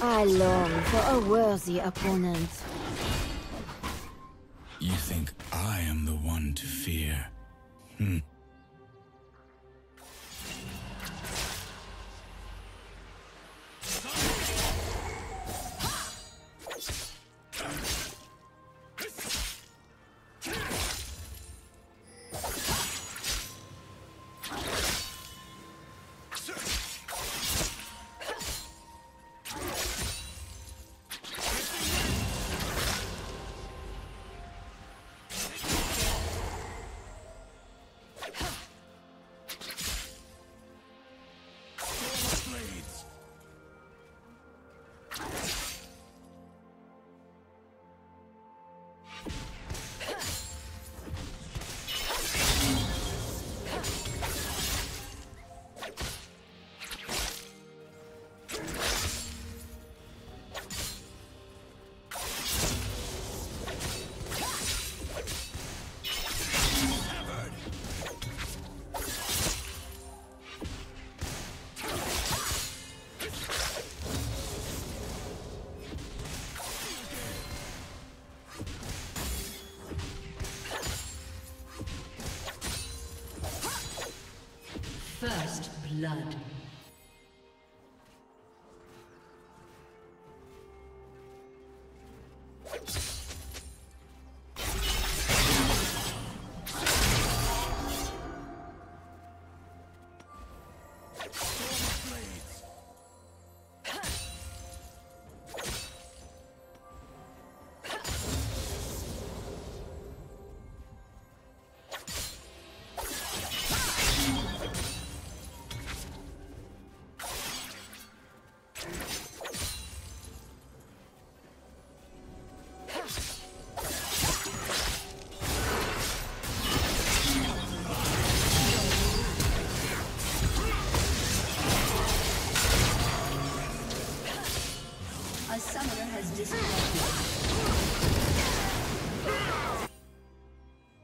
I long for a worthy opponent. You think I am the one to fear? First blood.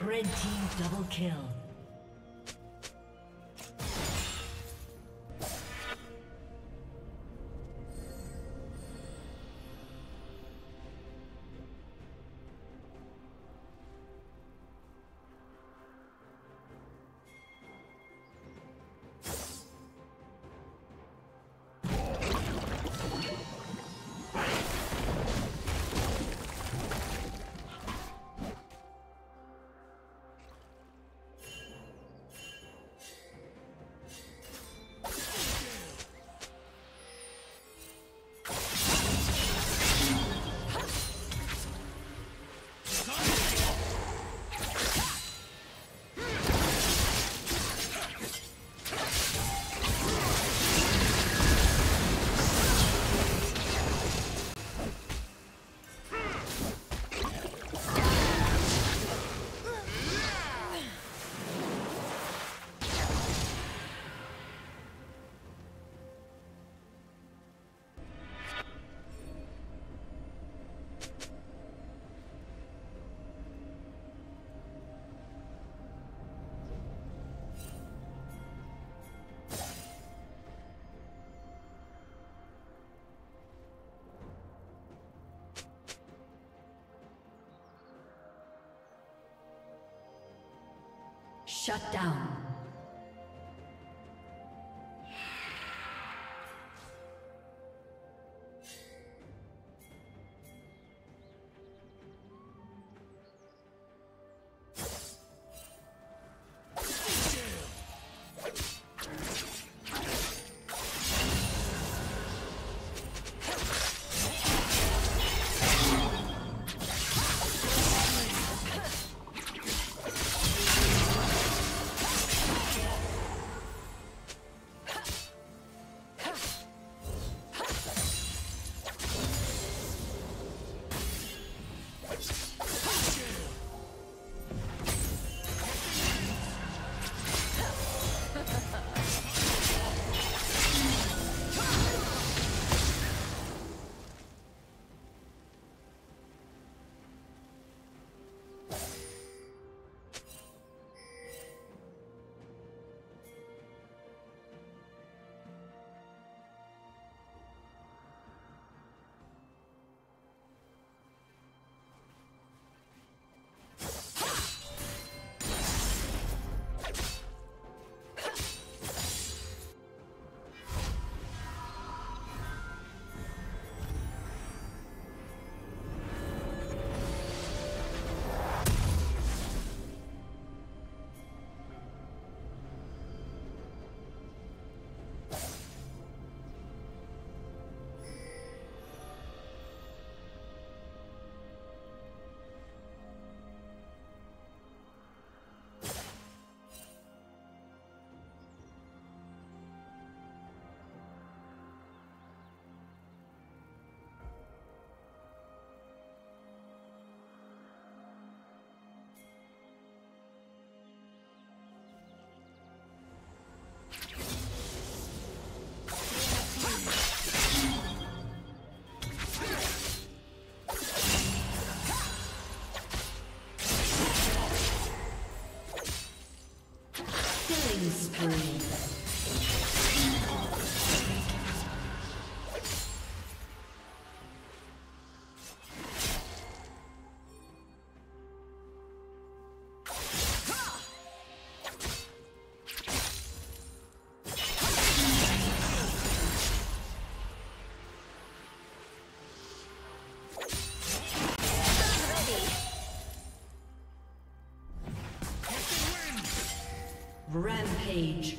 Red team double kill. Shut down. Rampage.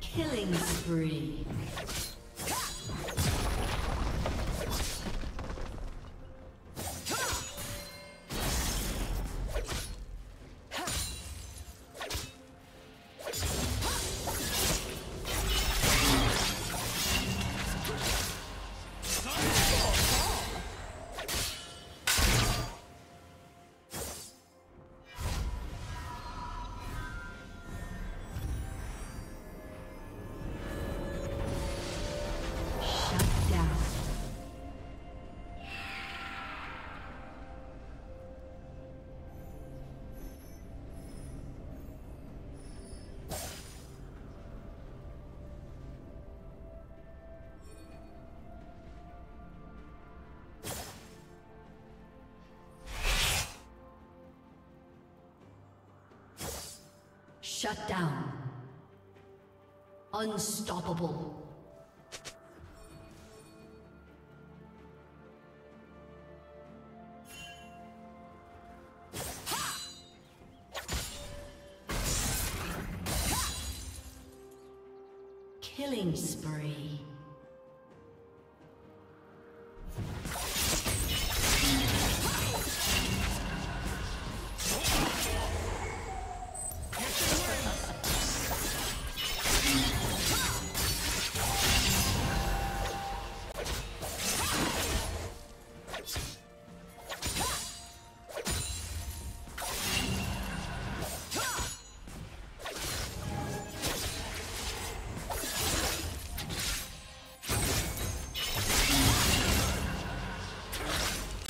Killing spree. Shut down. Unstoppable. Killing spree.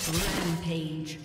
Rampage.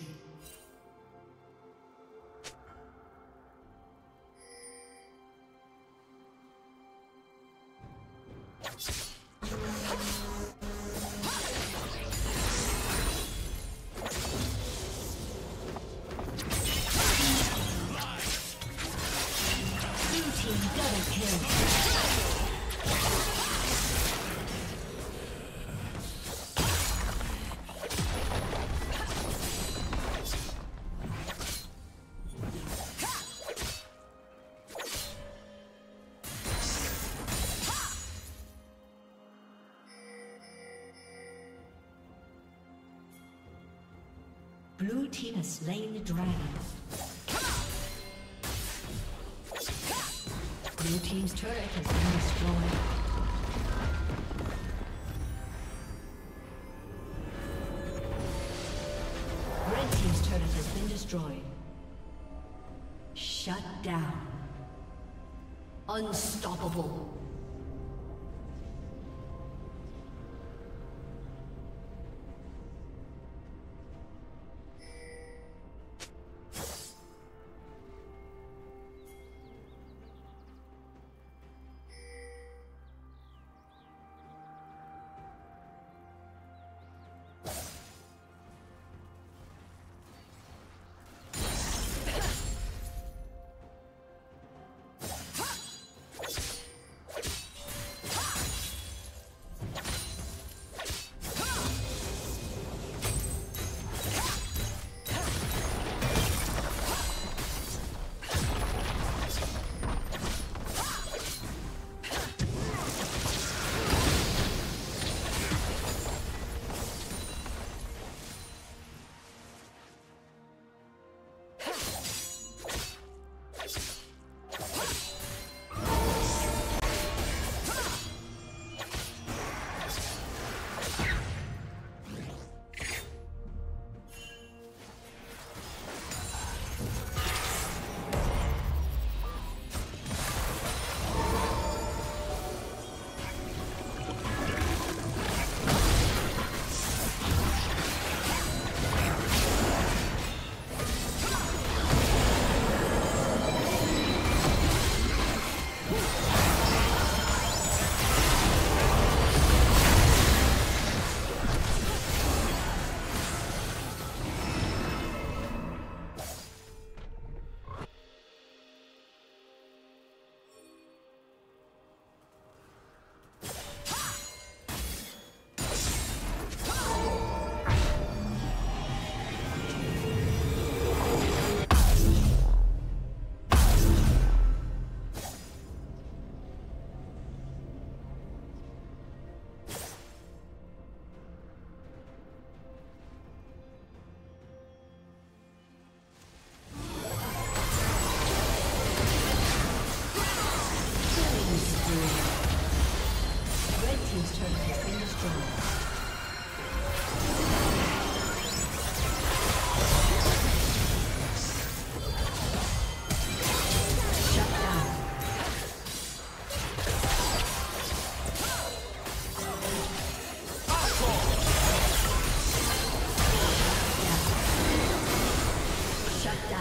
Blue team has slain the dragon. Blue team's turret has been destroyed. Red team's turret has been destroyed. Shut down. Unstoppable.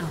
down.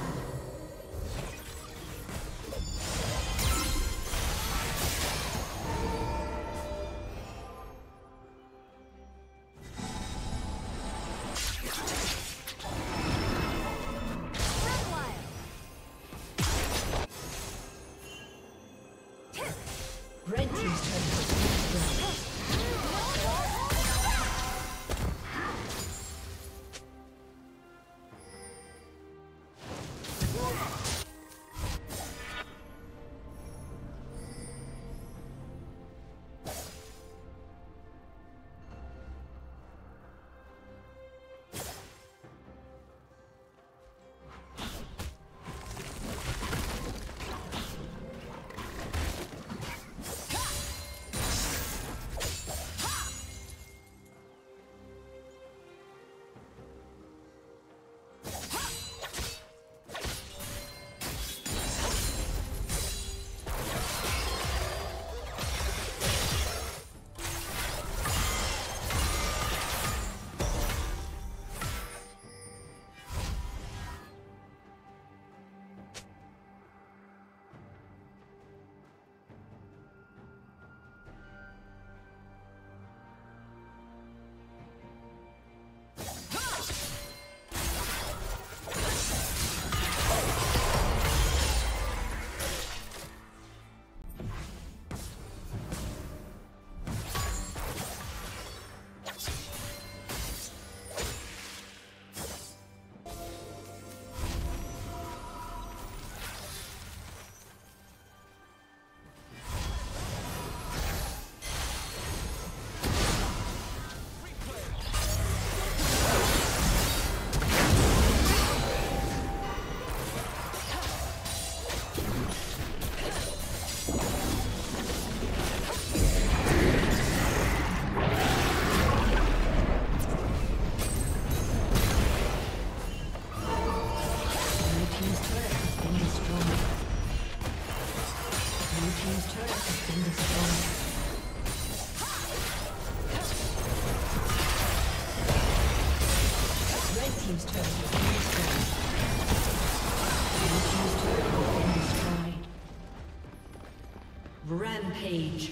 Page.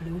Blue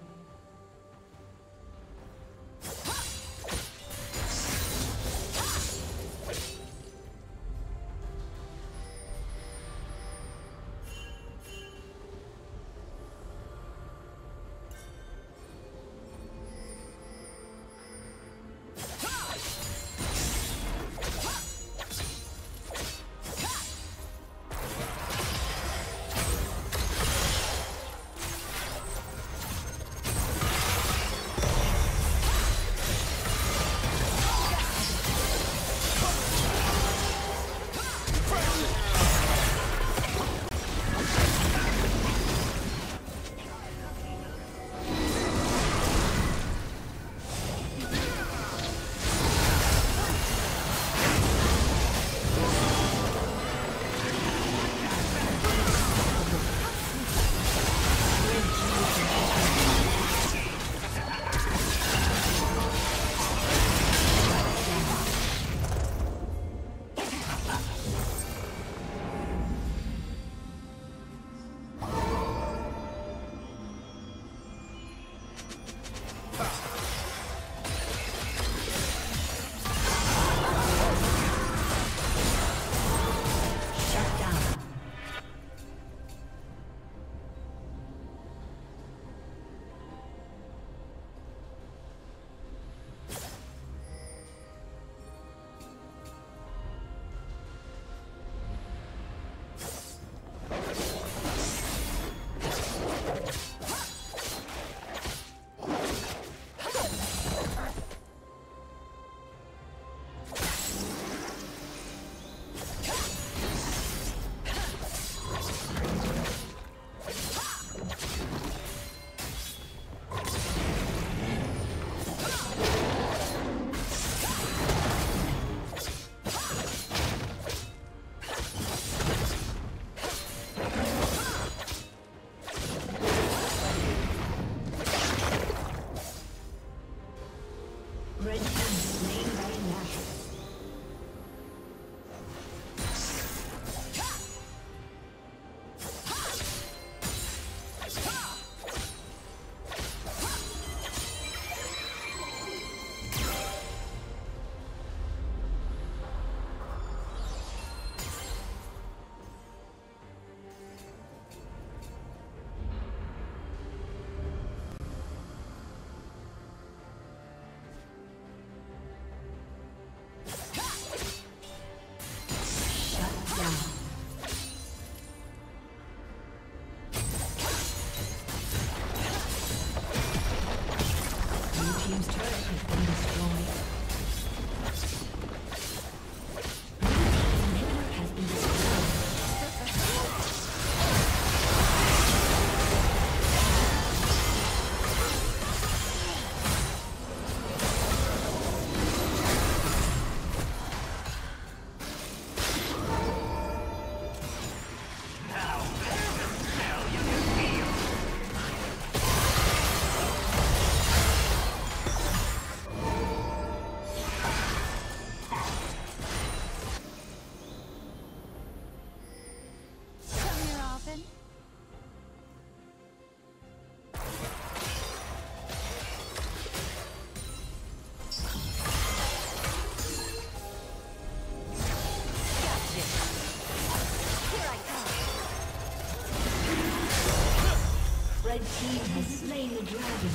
team has slain the dragon.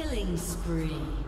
Killing spree.